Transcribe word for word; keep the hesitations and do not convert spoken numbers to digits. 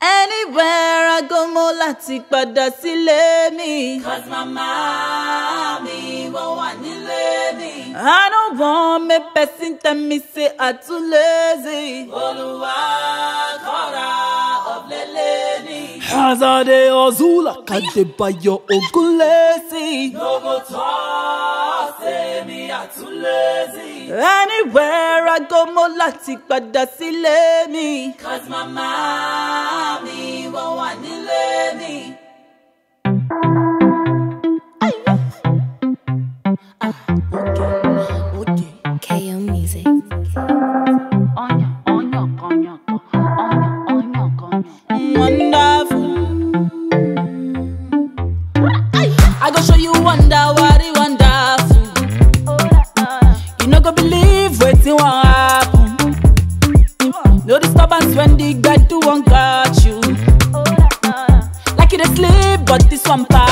Anywhere I go, mo láti padà sílé mi. Cause my mommy won't want me lazy. I don't want me person tell me say I too lazy. Olúwa kora of le lady. Hazade Ozula Kadebayo Ogunlesi. No go talk say me I too lazy. Anywhere I go, mo láti padà sílé mi. Cause my mommy me won't want me lazy. Okay, okay. K O music. Onya, onya, onya, onya, onya, onya. Wonderful. I go show you wonder, what it wonderful. You no go believe wetin wan happen. No disturbance when the guy do one catch you. Like you dey sleep, but this one pass.